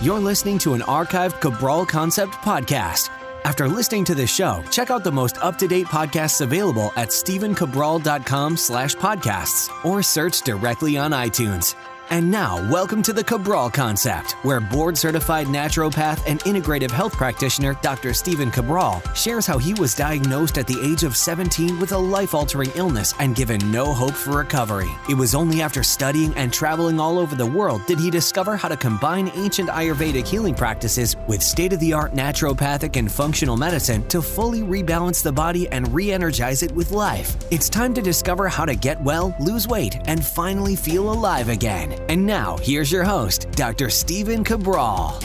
You're listening to an archived Cabral Concept podcast. After listening to this show, check out the most up-to-date podcasts available at stephencabral.com/podcasts or search directly on iTunes. And now, welcome to the Cabral Concept, where board-certified naturopath and integrative health practitioner Dr. Stephen Cabral shares how he was diagnosed at the age of 17 with a life-altering illness and given no hope for recovery. It was only after studying and traveling all over the world did he discover how to combine ancient Ayurvedic healing practices with state-of-the-art naturopathic and functional medicine to fully rebalance the body and re-energize it with life. It's time to discover how to get well, lose weight, and finally feel alive again. And now, here's your host, Dr. Stephen Cabral.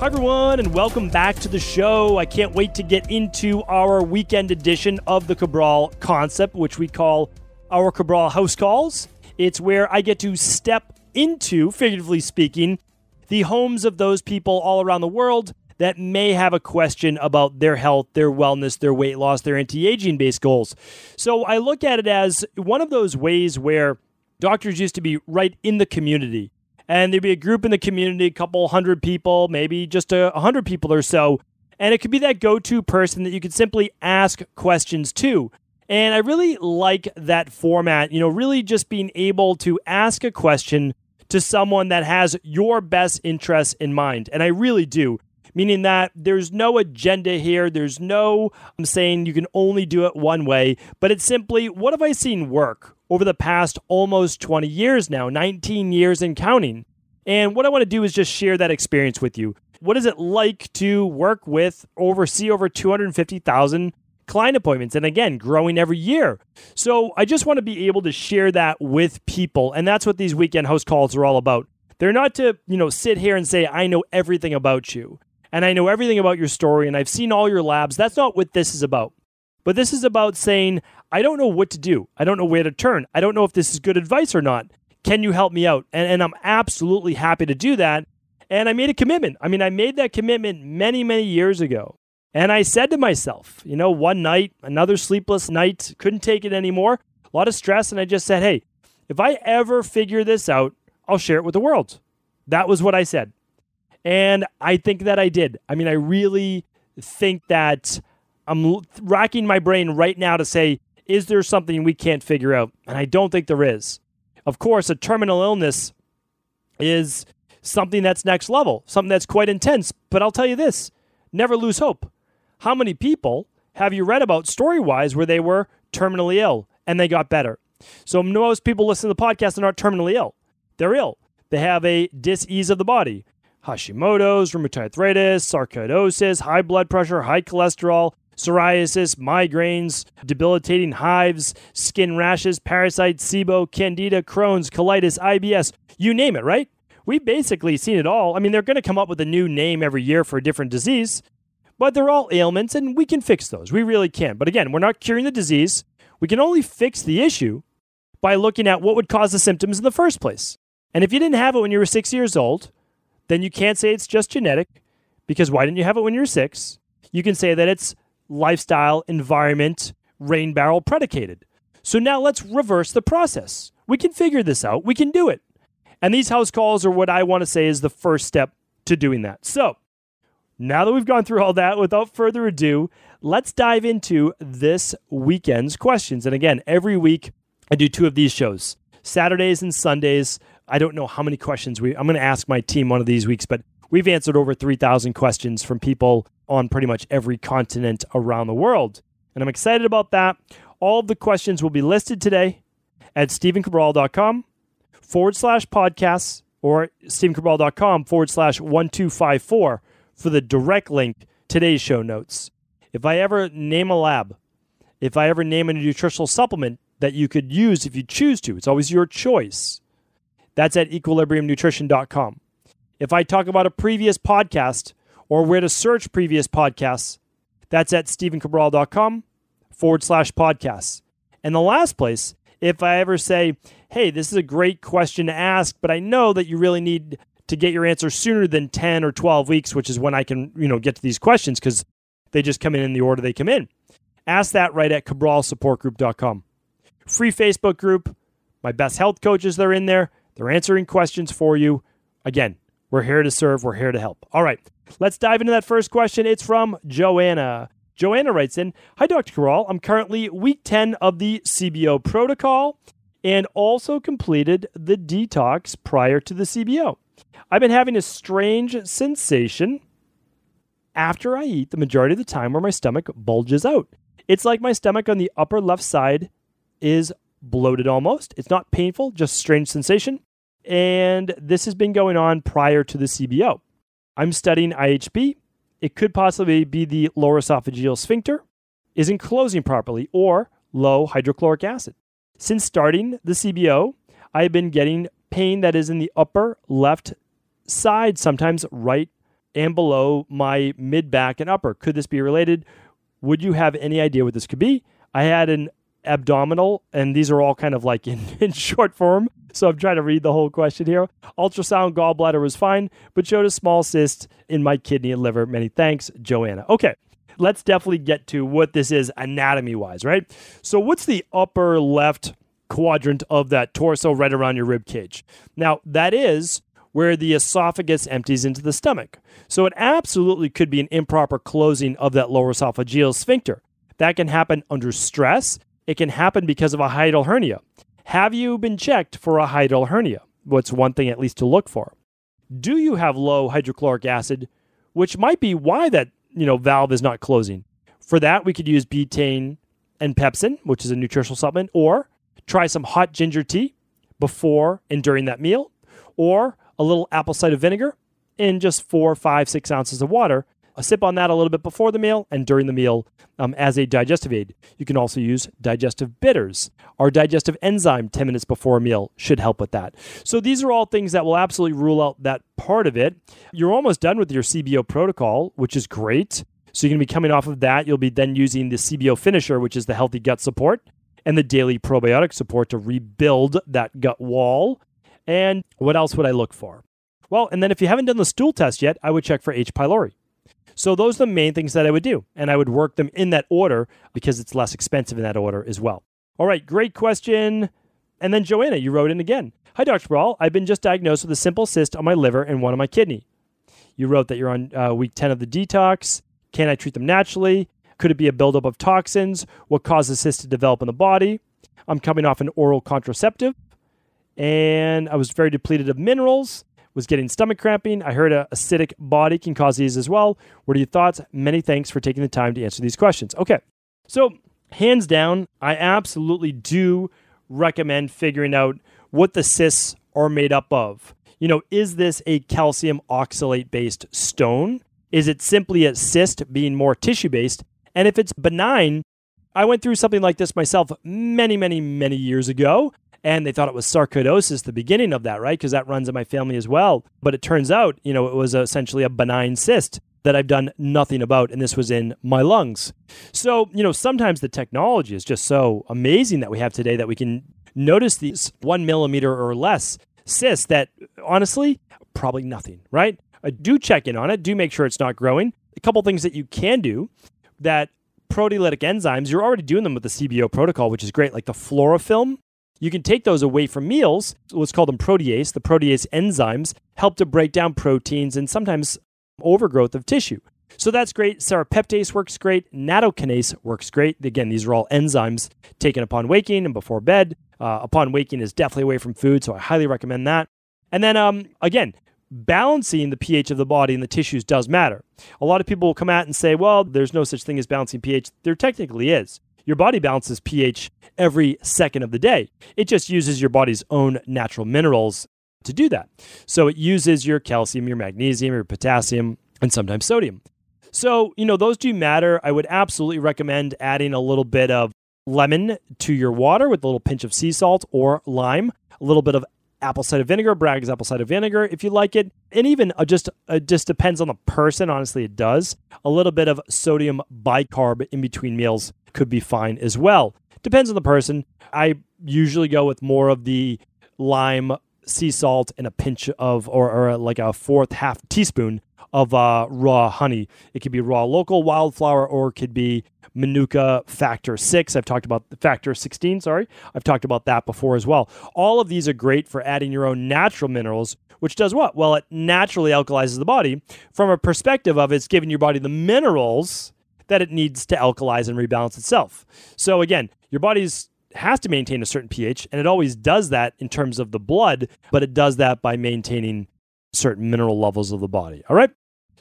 Hi, everyone, and welcome back to the show. I can't wait to get into our weekend edition of the Cabral Concept, which we call our Cabral House Calls. It's where I get to step into, figuratively speaking, the homes of those people all around the world that may have a question about their health, their wellness, their weight loss, their anti-aging-based goals. So I look at it as one of those ways where doctors used to be right in the community, and there'd be a group in the community, a couple hundred people, maybe just 100 people or so, and it could be that go-to person that you could simply ask questions to. And I really like that format, you know, really just being able to ask a question to someone that has your best interests in mind, and I really do, meaning that there's no agenda here, there's no I'm saying you can only do it one way, but it's simply, what have I seen work over the past almost 20 years now, 19 years and counting. And what I want to do is just share that experience with you. What is it like to work with, oversee over 250,000 client appointments? And again, growing every year. So I just want to be able to share that with people. And that's what these weekend house calls are all about. They're not to, you know, sit here and say, I know everything about you and I know everything about your story and I've seen all your labs. That's not what this is about. But this is about saying, I don't know what to do. I don't know where to turn. I don't know if this is good advice or not. Can you help me out? And I'm absolutely happy to do that. And I made a commitment. I mean, I made that commitment many, many years ago. And I said to myself, you know, one night, another sleepless night, couldn't take it anymore, a lot of stress. And I just said, hey, if I ever figure this out, I'll share it with the world. That was what I said. And I think that I did. I mean, I really think that I'm racking my brain right now to say, is there something we can't figure out? And I don't think there is. Of course, a terminal illness is something that's next level, something that's quite intense. But I'll tell you this, never lose hope. How many people have you read about story-wise where they were terminally ill and they got better? So most people listening to the podcast are not terminally ill. They're ill. They have a dis-ease of the body. Hashimoto's, rheumatoid arthritis, sarcoidosis, high blood pressure, high cholesterol, psoriasis, migraines, debilitating hives, skin rashes, parasites, SIBO, candida, Crohn's, colitis, IBS, you name it, right? We've basically seen it all. I mean, they're going to come up with a new name every year for a different disease, but they're all ailments and we can fix those. We really can. But again, we're not curing the disease. We can only fix the issue by looking at what would cause the symptoms in the first place. And if you didn't have it when you were 6 years old, then you can't say it's just genetic, because why didn't you have it when you were 6? You can say that it's lifestyle, environment, rain barrel predicated. So now let's reverse the process. We can figure this out. We can do it. And these house calls are what I want to say is the first step to doing that. So now that we've gone through all that, without further ado, let's dive into this weekend's questions. And again, every week I do two of these shows, Saturdays and Sundays. I don't know how many questions I'm going to ask my team one of these weeks, but we've answered over 3,000 questions from people on pretty much every continent around the world. And I'm excited about that. All of the questions will be listed today at stephencabral.com/podcasts or stephencabral.com/1254 for the direct link, today's show notes. If I ever name a lab, if I ever name a nutritional supplement that you could use if you choose to, it's always your choice. That's at equilibriumnutrition.com. If I talk about a previous podcast or where to search previous podcasts, that's at stephencabral.com/podcasts. And the last place, if I ever say, hey, this is a great question to ask, but I know that you really need to get your answer sooner than 10 or 12 weeks, which is when I can, you know, get to these questions because they just come in the order they come in. Ask that right at cabralsupportgroup.com. Free Facebook group. My best health coaches, they're in there. They're answering questions for you. Again, we're here to serve. We're here to help. All right, let's dive into that first question. It's from Joanna. Joanna writes in, "Hi, Dr. Cabral. I'm currently week 10 of the CBO protocol and also completed the detox prior to the CBO. I've been having a strange sensation after I eat the majority of the time where my stomach bulges out. It's like my stomach on the upper left side is bloated almost. It's not painful, just strange sensation. And this has been going on prior to the CBO. I'm studying IHP. It could possibly be the lower esophageal sphincter isn't closing properly or low hydrochloric acid. Since starting the CBO, I've been getting pain that is in the upper left side, sometimes right and below my mid back and upper. Could this be related? Would you have any idea what this could be? I had an abdominal, and these are all kind of like in short form, so I'm trying to read the whole question here. Ultrasound gallbladder was fine, but showed a small cyst in my kidney and liver. Many thanks, Joanna." Okay, let's definitely get to what this is anatomy-wise, right? So what's the upper left quadrant of that torso right around your rib cage? Now, that is where the esophagus empties into the stomach. So it absolutely could be an improper closing of that lower esophageal sphincter. That can happen under stress. It can happen because of a hiatal hernia. Have you been checked for a hiatal hernia? What's one thing at least to look for? Do you have low hydrochloric acid, which might be why that valve is not closing? For that, we could use betaine and pepsin, which is a nutritional supplement, or try some hot ginger tea before and during that meal, or a little apple cider vinegar in just 4, 5, 6 ounces of water. A sip on that a little bit before the meal and during the meal as a digestive aid. You can also use digestive bitters. Our digestive enzyme 10 minutes before a meal should help with that. So these are all things that will absolutely rule out that part of it. You're almost done with your CBO protocol, which is great. So you're going to be coming off of that. You'll be then using the CBO finisher, which is the healthy gut support and the daily probiotic support to rebuild that gut wall. And what else would I look for? Well, and then if you haven't done the stool test yet, I would check for H. pylori. So those are the main things that I would do, and I would work them in that order because it's less expensive in that order as well. All right, great question. And then Joanna, you wrote in again. "Hi, Dr. Cabral. I've been just diagnosed with a simple cyst on my liver and one on my kidney. You wrote that you're on week 10 of the detox. Can I treat them naturally? Could it be a buildup of toxins? What causes cysts to develop in the body? I'm coming off an oral contraceptive, and I was very depleted of minerals. Was getting stomach cramping. I heard an acidic body can cause these as well. What are your thoughts? Many thanks for taking the time to answer these questions." Okay, so hands down, I absolutely do recommend figuring out what the cysts are made up of. Is this a calcium oxalate-based stone? Is it simply a cyst being more tissue-based? And if it's benign, I went through something like this myself many, many, many years ago. And they thought it was sarcoidosis, the beginning of that, right? Because that runs in my family as well. But it turns out, it was essentially a benign cyst that I've done nothing about. And this was in my lungs. So, sometimes the technology is just so amazing that we have today that we can notice these 1 millimeter or less cysts that honestly, probably nothing, right? Do check in on it. Do make sure it's not growing. A couple things that you can do that proteolytic enzymes, you're already doing them with the CBO protocol, which is great, like the fluorofilm. You can take those away from meals. Let's call them protease. The protease enzymes help to break down proteins and sometimes overgrowth of tissue. So that's great. Serapeptase works great. Natokinase works great. Again, these are all enzymes taken upon waking and before bed. Upon waking is definitely away from food, so I highly recommend that. And then, again, balancing the pH of the body and the tissues does matter. A lot of people will come out and say, well, there's no such thing as balancing pH. There technically is. Your body balances pH every second of the day. It just uses your body's own natural minerals to do that. So it uses your calcium, your magnesium, your potassium, and sometimes sodium. So, those do matter. I would absolutely recommend adding a little bit of lemon to your water with a little pinch of sea salt or lime, a little bit of apple cider vinegar, Bragg's apple cider vinegar, if you like it. And even just depends on the person. Honestly, it does. A little bit of sodium bicarb in between meals could be fine as well. Depends on the person. I usually go with more of the lime, sea salt, and a pinch of, or like a 1/4 teaspoon of raw honey. It could be raw local wildflower, or it could be Manuka Factor 6. I've talked about Factor 16, sorry. I've talked about that before as well. All of these are great for adding your own natural minerals, which does what? Well, it naturally alkalizes the body from a perspective of it's giving your body the minerals that it needs to alkalize and rebalance itself. So again, your body's has to maintain a certain pH, and it always does that in terms of the blood, but it does that by maintaining certain mineral levels of the body. All right?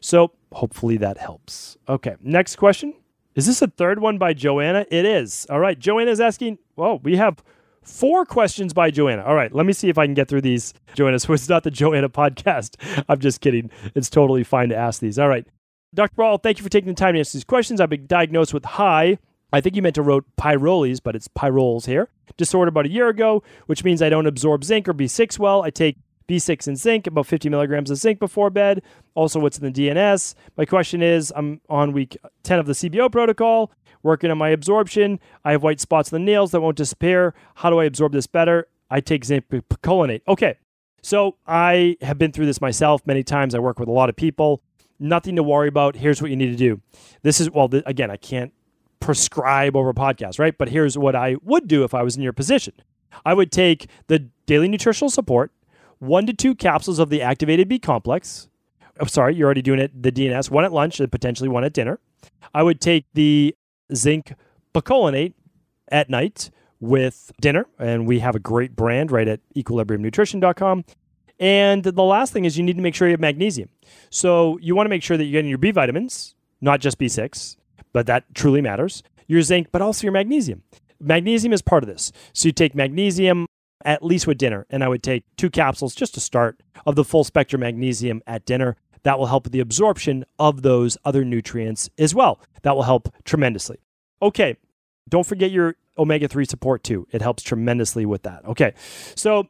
So hopefully that helps. Okay, next question. Is this a third one by Joanna? It is. All right, Joanna's asking, whoa, we have 4 questions by Joanna. All right, let me see if I can get through these, Joanna. So it's not the Joanna podcast. I'm just kidding. It's totally fine to ask these. All right. Dr. Brawl, thank you for taking the time to answer these questions. I've been diagnosed with high, I think you meant to wrote pylori's, but it's pyroles here, disorder about a year ago, which means I don't absorb zinc or B6 well. I take B6 and zinc, about 50 milligrams of zinc before bed. Also, what's in the DNS? My question is, I'm on week 10 of the CBO protocol, working on my absorption. I have white spots on the nails that won't disappear. How do I absorb this better? I take zinc picolinate. Okay, so I have been through this myself many times. I work with a lot of people. Nothing to worry about. Here's what you need to do. This is, well, again, I can't prescribe over podcasts, right? But here's what I would do if I was in your position. I would take the daily nutritional support, 1 to 2 capsules of the activated B complex. I'm sorry, you're already doing it, the DNS, 1 at lunch and potentially 1 at dinner. I would take the zinc picolinate at night with dinner, and we have a great brand right at equilibriumnutrition.com. And the last thing is you need to make sure you have magnesium. So you want to make sure that you're getting your B vitamins, not just B6, but that truly matters, your zinc, but also your magnesium. Magnesium is part of this. So you take magnesium at least with dinner, and I would take 2 capsules just to start of the full spectrum magnesium at dinner. That will help with the absorption of those other nutrients as well. That will help tremendously. Okay, don't forget your omega-3 support too. It helps tremendously with that. Okay, so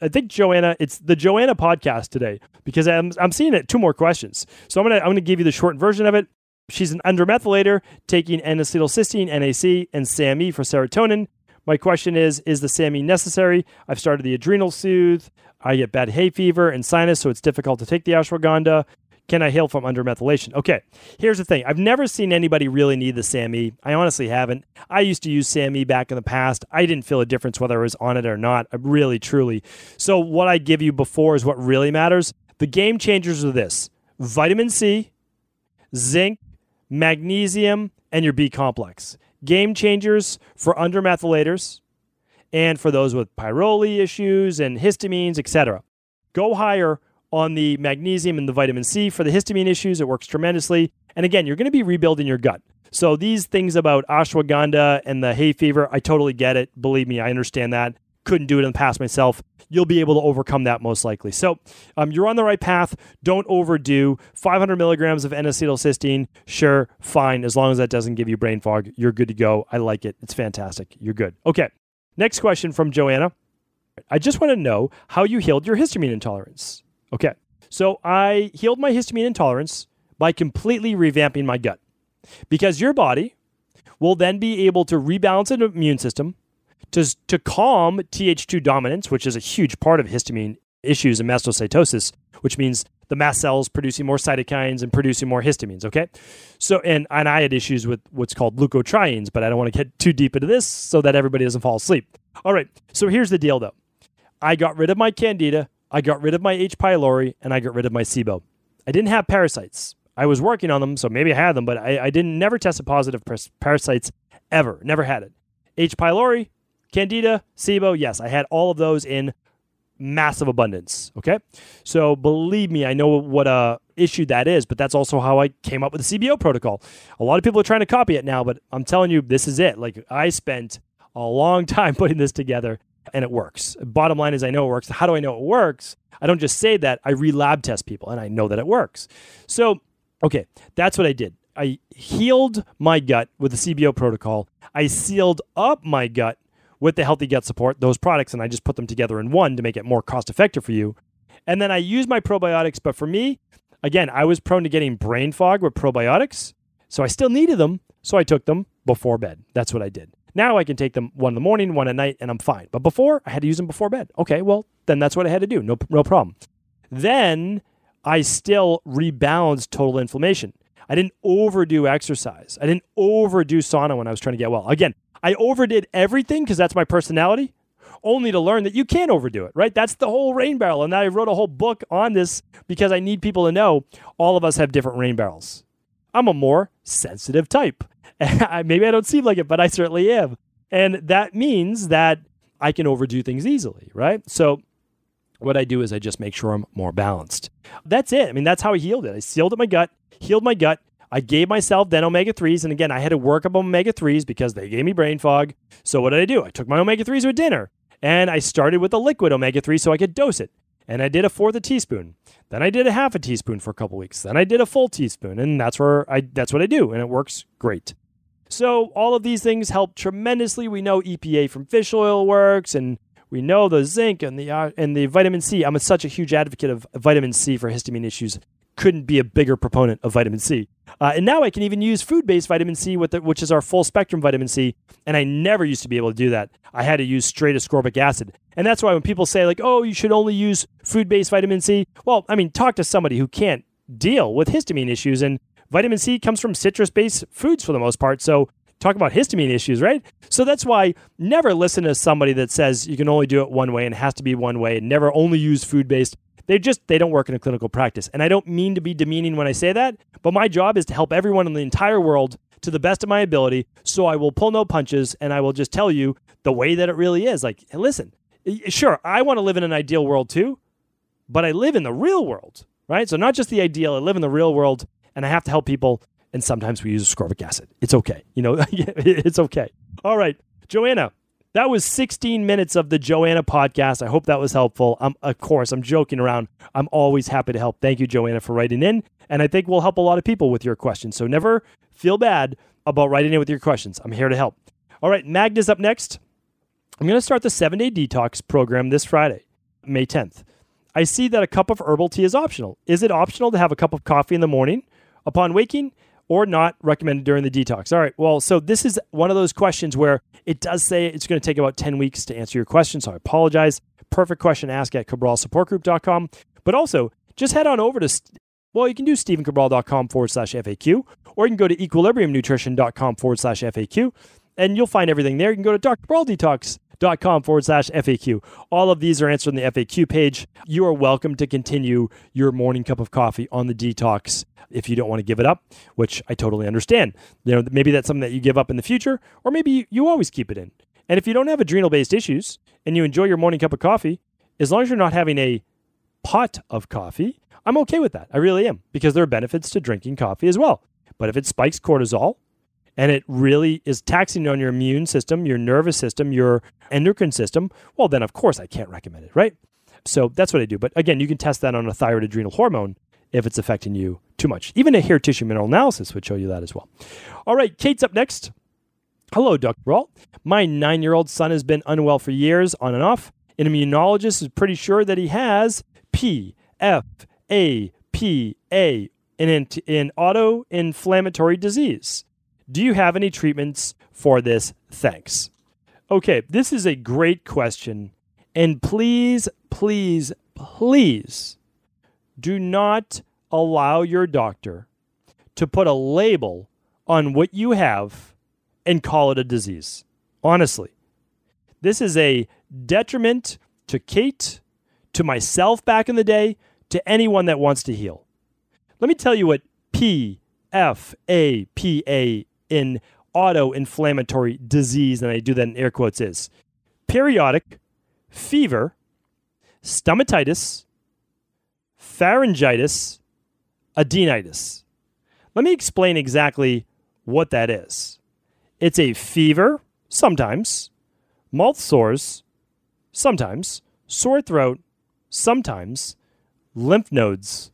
I think Joanna, it's the Joanna podcast today because I'm seeing it 2 more questions. So I'm gonna give you the shortened version of it. She's an undermethylator taking N-acetylcysteine, NAC, and SAMe for serotonin. My question is the SAMe necessary? I've started the Adrenal Soothe. I get bad hay fever and sinus, so it's difficult to take the ashwagandha. Can I heal from undermethylation? Okay, here's the thing. I've never seen anybody really need the SAMe. I honestly haven't. I used to use SAMe back in the past. I didn't feel a difference whether I was on it or not, really, truly. So what I give you before is what really matters. The game changers are this: vitamin C, zinc, magnesium, and your B complex. Game changers for undermethylators and for those with pyroli issues and histamines, etc. Go higher on the magnesium and the vitamin C. For the histamine issues, it works tremendously. And again, you're going to be rebuilding your gut. So these things about ashwagandha and the hay fever, I totally get it. Believe me, I understand that. Couldn't do it in the past myself. You'll be able to overcome that most likely. So you're on the right path. Don't overdo. 500 milligrams of N-acetylcysteine, sure, fine. As long as that doesn't give you brain fog, you're good to go. I like it. It's fantastic. You're good. Okay. Next question from Joanna. I just want to know how you healed your histamine intolerance. Okay. So I healed my histamine intolerance by completely revamping my gut, because your body will then be able to rebalance an immune system to calm Th2 dominance, which is a huge part of histamine issues and mastocytosis, which means the mast cells producing more cytokines and producing more histamines, okay? So, and I had issues with what's called leukotrienes, but I don't want to get too deep into this so that everybody doesn't fall asleep. All right, so here's the deal though. I got rid of my candida, I got rid of my H. pylori, and I got rid of my SIBO. I didn't have parasites. I was working on them, so maybe I had them, but I didn't never tested positive parasites ever, never had it. H. pylori, candida, SIBO, yes, I had all of those in massive abundance, okay? So believe me, I know what an issue that is, but that's also how I came up with the CBO protocol. A lot of people are trying to copy it now, but I'm telling you, this is it. Like, I spent a long time putting this together, and it works. Bottom line is I know it works. How do I know it works? I don't just say that. I relab test people, and I know that it works. So, okay, that's what I did. I healed my gut with the CBO protocol. I sealed up my gut with the Healthy Gut Support, those products, and I just put them together in one to make it more cost-effective for you. And then I use my probiotics, but for me, again, I was prone to getting brain fog with probiotics, so I still needed them, so I took them before bed. That's what I did. Now I can take them 1 in the morning, 1 at night, and I'm fine. But before, I had to use them before bed. Okay, well, then that's what I had to do. No problem. Then I still rebounds total inflammation. I didn't overdo exercise. I didn't overdo sauna when I was trying to get well. Again, I overdid everything because that's my personality, only to learn that you can't overdo it, right? That's the whole rain barrel. And I wrote a whole book on this because I need people to know all of us have different rain barrels. I'm a more sensitive type. Maybe I don't seem like it, but I certainly am. And that means that I can overdo things easily, right? So what I do is I just make sure I'm more balanced. That's it. I mean, that's how I healed it. I sealed up my gut, healed my gut. I gave myself then omega-3s. And again, I had to work up omega-3s because they gave me brain fog. So what did I do? I took my omega-3s with dinner. And I started with a liquid omega-3 so I could dose it. And I did 1/4 teaspoon. Then I did 1/2 teaspoon for a couple weeks. Then I did 1 full teaspoon. And that's what I do. And it works great. So all of these things help tremendously. We know EPA from fish oil works. And we know the zinc and the vitamin C. I'm such a huge advocate of vitamin C for histamine issues. Couldn't be a bigger proponent of vitamin C. And now I can even use food-based vitamin C, which is our full-spectrum vitamin C, and I never used to be able to do that. I had to use straight ascorbic acid. And that's why when people say, like, oh, you should only use food-based vitamin C, well, I mean, talk to somebody who can't deal with histamine issues, and vitamin C comes from citrus-based foods for the most part, so talk about histamine issues, right? So that's why never listen to somebody that says you can only do it one way and it has to be one way and never only use food-based. They don't work in a clinical practice. And I don't mean to be demeaning when I say that, but my job is to help everyone in the entire world to the best of my ability. So I will pull no punches and I will just tell you the way that it really is. Like, listen, sure, I want to live in an ideal world too, but I live in the real world, right? So not just the ideal, I live in the real world and I have to help people. And sometimes we use ascorbic acid. It's okay. You know, it's okay. All right, Joanna. That was 16 minutes of the Joanna podcast. I hope that was helpful. Of course, I'm joking around. I'm always happy to help. Thank you, Joanna, for writing in. And I think we'll help a lot of people with your questions. So never feel bad about writing in with your questions. I'm here to help. All right, Magda's up next. I'm going to start the 7-day detox program this Friday, May 10th. I see that a cup of herbal tea is optional. Is it optional to have a cup of coffee in the morning upon waking? Or not recommended during the detox. All right, well, so this is one of those questions where it does say it's going to take about 10 weeks to answer your question, so I apologize. Perfect question to ask at cabralsupportgroup.com. But also, just head on over to, well, you can do stephencabral.com/FAQ, or you can go to equilibriumnutrition.com/FAQ, and you'll find everything there. You can go to drcabraldetox.com/FAQ. All of these are answered on the FAQ page. You are welcome to continue your morning cup of coffee on the detox if you don't want to give it up, which I totally understand. You know, maybe that's something that you give up in the future, or maybe you always keep it in. And if you don't have adrenal-based issues and you enjoy your morning cup of coffee, as long as you're not having a pot of coffee, I'm okay with that. I really am, because there are benefits to drinking coffee as well. But if it spikes cortisol, and it really is taxing on your immune system, your nervous system, your endocrine system, well, then of course I can't recommend it, right? So that's what I do. But again, you can test that on a thyroid adrenal hormone if it's affecting you too much. Even a hair tissue mineral analysis would show you that as well. All right, Kate's up next. Hello, Dr. Brawl. My 9-year-old son has been unwell for years, on and off. An immunologist is pretty sure that he has PFAPA, an auto-inflammatory disease. Do you have any treatments for this? Thanks. Okay, this is a great question. And please, please, please do not allow your doctor to put a label on what you have and call it a disease. Honestly, this is a detriment to Kate, to myself back in the day, to anyone that wants to heal. Let me tell you what PFAPA in auto-inflammatory disease, and I do that in air quotes, is periodic fever, stomatitis, pharyngitis, adenitis. Let me explain exactly what that is. It's a fever, sometimes, mouth sores, sometimes, sore throat, sometimes, lymph nodes,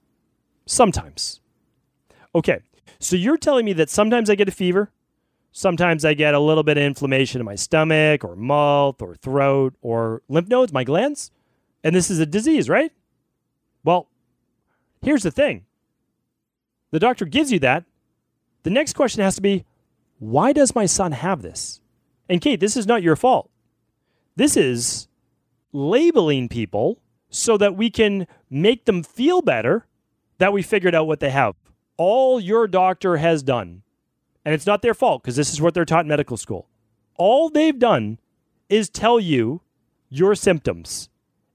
sometimes. Okay. So you're telling me that sometimes I get a fever, sometimes I get a little bit of inflammation in my stomach or mouth or throat or lymph nodes, my glands, and this is a disease, right? Well, here's the thing. The doctor gives you that. The next question has to be, why does my son have this? And Kate, this is not your fault. This is labeling people so that we can make them feel better that we figured out what they have. All your doctor has done, and it's not their fault because this is what they're taught in medical school, all they've done is tell you your symptoms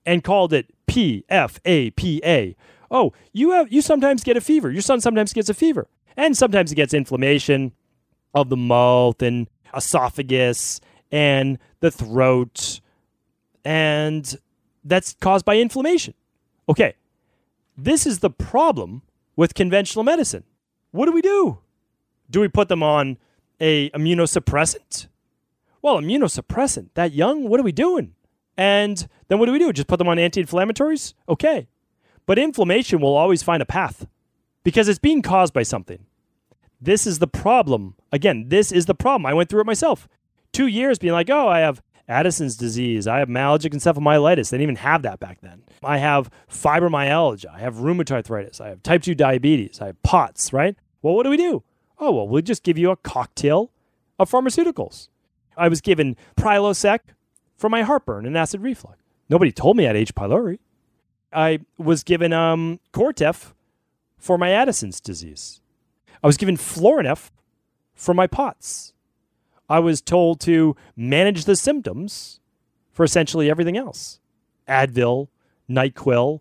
and called it PFAPA. Oh, you sometimes get a fever. Your son sometimes gets a fever. And sometimes he gets inflammation of the mouth and esophagus and the throat. And that's caused by inflammation. Okay, this is the problem with conventional medicine. What do? Do we put them on an immunosuppressant? Well, immunosuppressant, that young, what are we doing? And then what do? Just put them on anti-inflammatories? Okay. But inflammation will always find a path because it's being caused by something. This is the problem. Again, this is the problem. I went through it myself. 2 years being like, oh, I have Addison's disease. I have myalgic encephalomyelitis. They didn't even have that back then. I have fibromyalgia. I have rheumatoid arthritis. I have type 2 diabetes. I have POTS, right? Well, what do? Oh, well, we'll just give you a cocktail of pharmaceuticals. I was given Prilosec for my heartburn and acid reflux. Nobody told me I had H. pylori. I was given Cortef for my Addison's disease. I was given Florinef for my POTS. I was told to manage the symptoms for essentially everything else. Advil, NyQuil.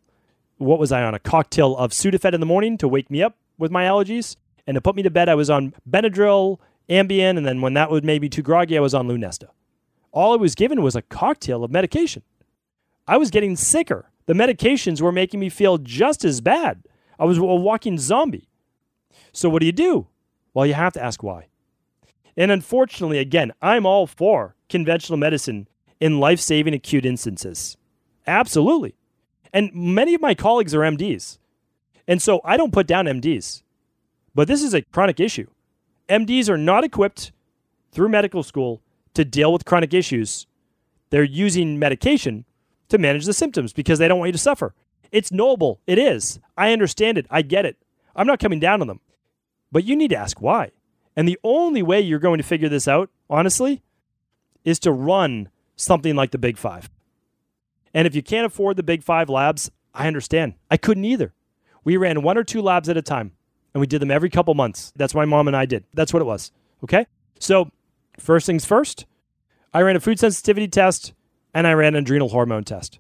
What was I on? A cocktail of Sudafed in the morning to wake me up with my allergies. And to put me to bed, I was on Benadryl, Ambien, and then when that was maybe too groggy, I was on Lunesta. All I was given was a cocktail of medication. I was getting sicker. The medications were making me feel just as bad. I was a walking zombie. So what do? Well, you have to ask why. And unfortunately, again, I'm all for conventional medicine in life-saving acute instances. Absolutely. And many of my colleagues are MDs. And so I don't put down MDs. But this is a chronic issue. MDs are not equipped through medical school to deal with chronic issues. They're using medication to manage the symptoms because they don't want you to suffer. It's noble. It is. I understand it. I get it. I'm not coming down on them. But you need to ask why. And the only way you're going to figure this out, honestly, is to run something like the Big Five. And if you can't afford the Big Five labs, I understand. I couldn't either. We ran 1 or 2 labs at a time, and we did them every couple months. That's what my mom and I did. That's what it was. Okay? So first things first, I ran a food sensitivity test, and I ran an adrenal hormone test.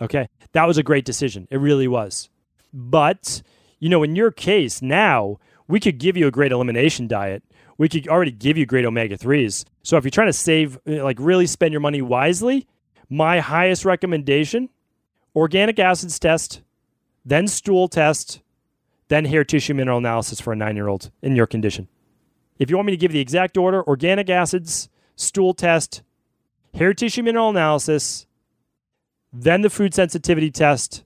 Okay? That was a great decision. It really was. But, you know, in your case now, we could give you a great elimination diet. We could already give you great omega-3s. So if you're trying to save, like really spend your money wisely, my highest recommendation, organic acids test, then stool test, then hair tissue mineral analysis for a 9-year-old in your condition. If you want me to give the exact order, organic acids, stool test, hair tissue mineral analysis, then the food sensitivity test,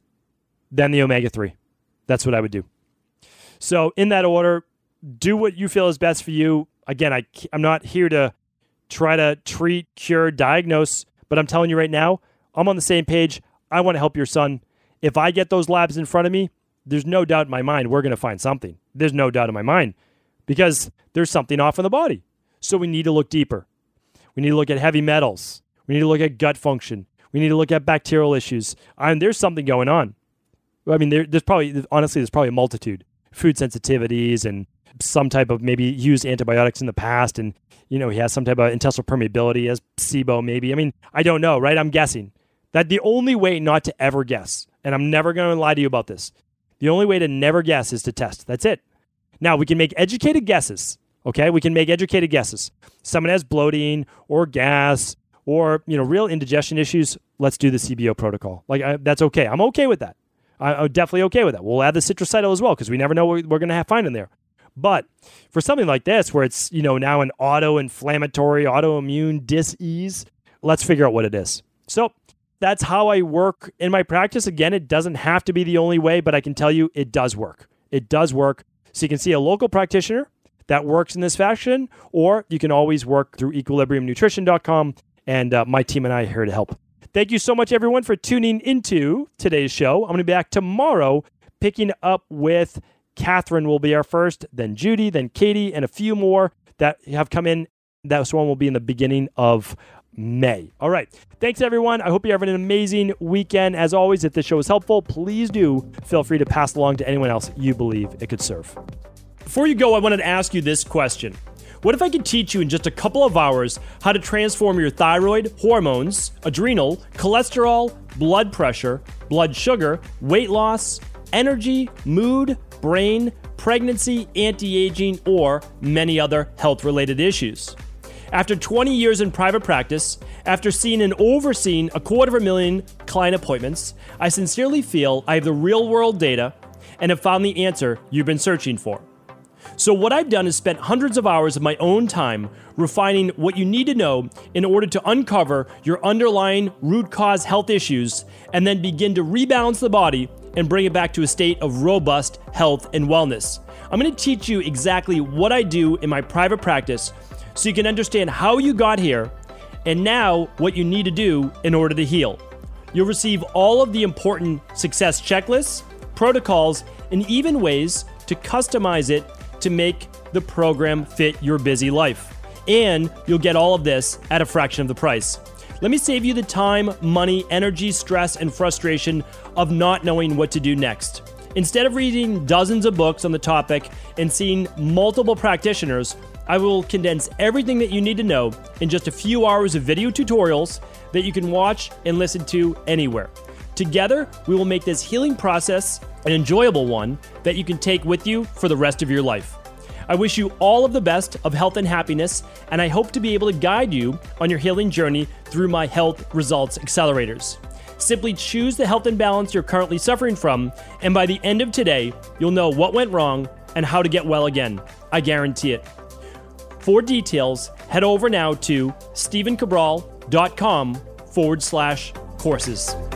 then the omega-3. That's what I would do. So in that order, do what you feel is best for you. Again, I'm not here to try to treat, cure, diagnose, but I'm telling you right now, I'm on the same page. I want to help your son. If I get those labs in front of me, there's no doubt in my mind we're going to find something. There's no doubt in my mind because there's something off in the body. So we need to look deeper. We need to look at heavy metals. We need to look at gut function. We need to look at bacterial issues. There's something going on. I mean, there's probably a multitude. Food sensitivities and some type of maybe used antibiotics in the past. And, you know, he has some type of intestinal permeability as SIBO maybe. I mean, I don't know, right? I'm guessing. That the only way not to ever guess, and I'm never going to lie to you about this, the only way to never guess is to test. That's it. Now, we can make educated guesses, okay? We can make educated guesses. Someone has bloating or gas or, you know, real indigestion issues. Let's do the CBO protocol. Like, that's okay. I'm okay with that. I'm definitely okay with that. We'll add the citricidal as well because we never know what we're going to find in there. But for something like this where it's, you know, now an auto-inflammatory, autoimmune dis-ease, let's figure out what it is. So that's how I work in my practice. Again, it doesn't have to be the only way, but I can tell you it does work. It does work. So you can see a local practitioner that works in this fashion, or you can always work through equilibriumnutrition.com, and my team and I are here to help. Thank you so much, everyone, for tuning into today's show. I'm going to be back tomorrow picking up with Catherine will be our first, then Judy, then Katie, and a few more that have come in. That one will be in the beginning of May. All right. Thanks, everyone. I hope you have an amazing weekend. As always, if this show is helpful, please do feel free to pass along to anyone else you believe it could serve. Before you go, I wanted to ask you this question. What if I could teach you in just a couple of hours how to transform your thyroid, hormones, adrenal, cholesterol, blood pressure, blood sugar, weight loss, energy, mood, brain, pregnancy, anti-aging, or many other health-related issues? After 20 years in private practice, after seeing and overseeing a 250,000 client appointments, I sincerely feel I have the real-world data and have found the answer you've been searching for. So what I've done is spent hundreds of hours of my own time refining what you need to know in order to uncover your underlying root cause health issues and then begin to rebalance the body and bring it back to a state of robust health and wellness. I'm going to teach you exactly what I do in my private practice so you can understand how you got here and now what you need to do in order to heal. You'll receive all of the important success checklists, protocols, and even ways to customize it to make the program fit your busy life. And you'll get all of this at a fraction of the price. Let me save you the time, money, energy, stress, and frustration of not knowing what to do next. Instead of reading dozens of books on the topic and seeing multiple practitioners, I will condense everything that you need to know in just a few hours of video tutorials that you can watch and listen to anywhere. Together, we will make this healing process an enjoyable one that you can take with you for the rest of your life. I wish you all of the best of health and happiness, and I hope to be able to guide you on your healing journey through my Health Results Accelerators. Simply choose the health imbalance you're currently suffering from, and by the end of today, you'll know what went wrong and how to get well again. I guarantee it. For details, head over now to stephencabral.com/courses.